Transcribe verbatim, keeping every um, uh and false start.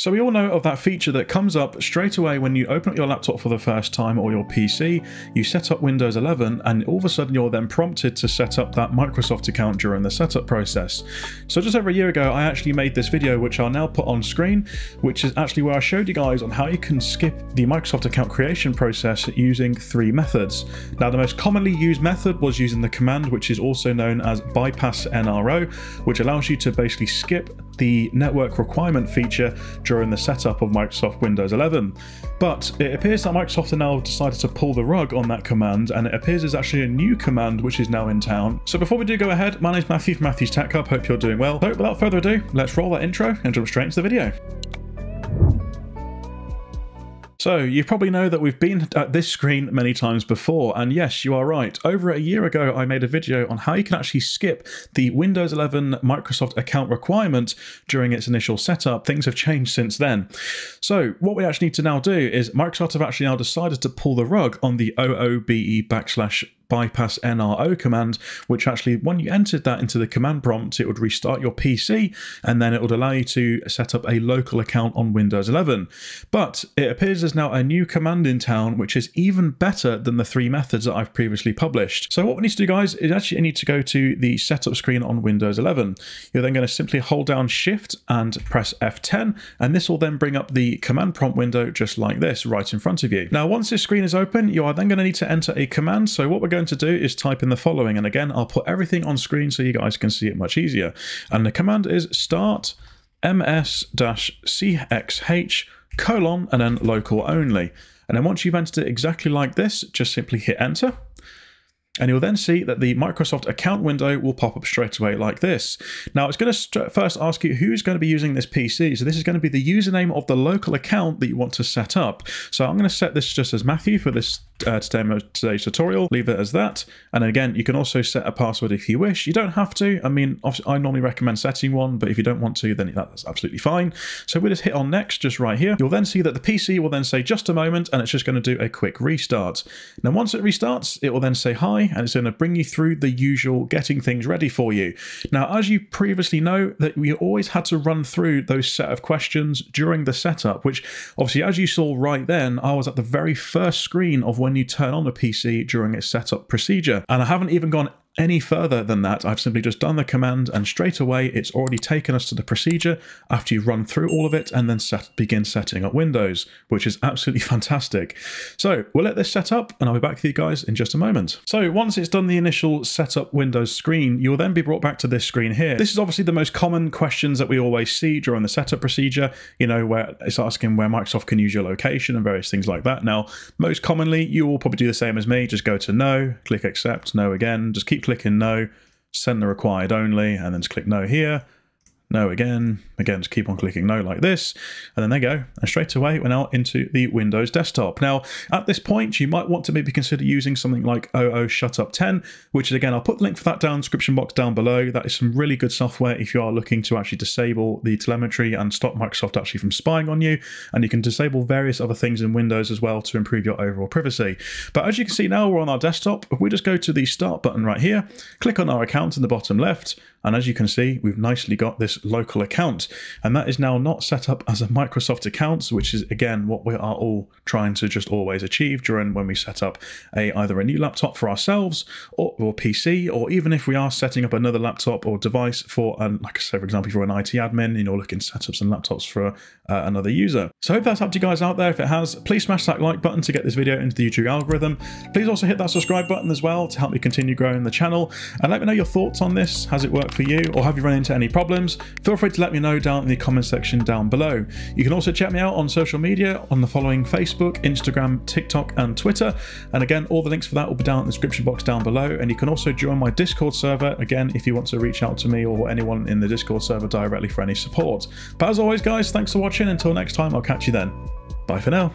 So we all know of that feature that comes up straight away when you open up your laptop for the first time or your P C, you set up Windows eleven, and all of a sudden you're then prompted to set up that Microsoft account during the setup process. So just over a year ago, I actually made this video, which I'll now put on screen, which is actually where I showed you guys on how you can skip the Microsoft account creation process using three methods. Now, the most commonly used method was using the command, which is also known as bypass N R O, which allows you to basically skip the network requirement feature during the setup of Microsoft Windows eleven. But it appears that Microsoft have now decided to pull the rug on that command, and it appears there's actually a new command which is now in town. So before we do go ahead, my name's Matthew from Matthew's Tech Hub, hope you're doing well. So without further ado, let's roll that intro and jump straight into the video. So you probably know that we've been at this screen many times before, and yes, you are right. Over a year ago, I made a video on how you can actually skip the Windows eleven Microsoft account requirement during its initial setup. Things have changed since then. So what we actually need to now do is Microsoft have actually now decided to pull the rug on the O O B E backslash bypass N R O command, which actually, when you entered that into the command prompt, it would restart your P C, and then it would allow you to set up a local account on Windows eleven. But it appears there's now a new command in town, which is even better than the three methods that I've previously published. So what we need to do, guys, is actually need to go to the setup screen on Windows eleven. You're then going to simply hold down Shift and press F ten, and this will then bring up the command prompt window just like this, right in front of you. Now, once this screen is open, you are then going to need to enter a command. So what we're going to do is type in the following, and again I'll put everything on screen so you guys can see it much easier, and the command is start ms dash c x h colon and then local only. And then once you've entered it exactly like this, just simply hit enter, and you'll then see that the Microsoft account window will pop up straight away like this. Now, it's going to first ask you who's going to be using this P C. So this is going to be the username of the local account that you want to set up. So I'm going to set this just as Matthew for this Uh, today's tutorial, leave it as that. And again, you can also set a password if you wish. You don't have to. I mean, I normally recommend setting one, but if you don't want to, then that's absolutely fine. So we'll just hit on next just right here. You'll then see that the P C will then say just a moment, and it's just going to do a quick restart. Now, once it restarts, it will then say hi, and it's going to bring you through the usual getting things ready for you. Now, as you previously know, that we always had to run through those set of questions during the setup, which obviously, as you saw right then, I was at the very first screen of when When you turn on the P C during its setup procedure. And I haven't even gone any further than that. I've simply just done the command, and straight away it's already taken us to the procedure after you run through all of it and then set, begin setting up Windows, which is absolutely fantastic. So we'll let this set up, and I'll be back with you guys in just a moment. So once it's done the initial setup Windows screen, you'll then be brought back to this screen here. This is obviously the most common questions that we always see during the setup procedure, you know, where it's asking where Microsoft can use your location and various things like that. Now, most commonly, you will probably do the same as me. Just go to no, click accept, no again, just keep clicking no, send the required only, and then just click no here, no again, again just keep on clicking no like this, and then there you go, and straight away we're now into the Windows desktop. Now, at this point, you might want to maybe consider using something like O O Shutup ten, which is, again, I'll put the link for that down in the description box down below. That is some really good software if you are looking to actually disable the telemetry and stop Microsoft actually from spying on you, and you can disable various other things in Windows as well to improve your overall privacy. But as you can see now, we're on our desktop. If we just go to the start button right here, click on our account in the bottom left, and as you can see, we've nicely got this local account, and that is now not set up as a Microsoft account, which is, again, what we are all trying to just always achieve during when we set up a either a new laptop for ourselves or, or P C, or even if we are setting up another laptop or device for, um, like I said, for example, for an I T admin, you know, looking to set up some laptops for uh, another user. So I hope that's helped you guys out there. If it has, please smash that like button to get this video into the YouTube algorithm. Please also hit that subscribe button as well to help me continue growing the channel, and let me know your thoughts on this. Has it worked for you, or have you run into any problems? Feel free to let me know down in the comment section down below. You can also check me out on social media on the following: Facebook, Instagram, TikTok, and Twitter. And again, all the links for that will be down in the description box down below. And you can also join my Discord server, again, if you want to reach out to me or anyone in the Discord server directly for any support. But as always, guys, thanks for watching. Until next time, I'll catch you then. Bye for now.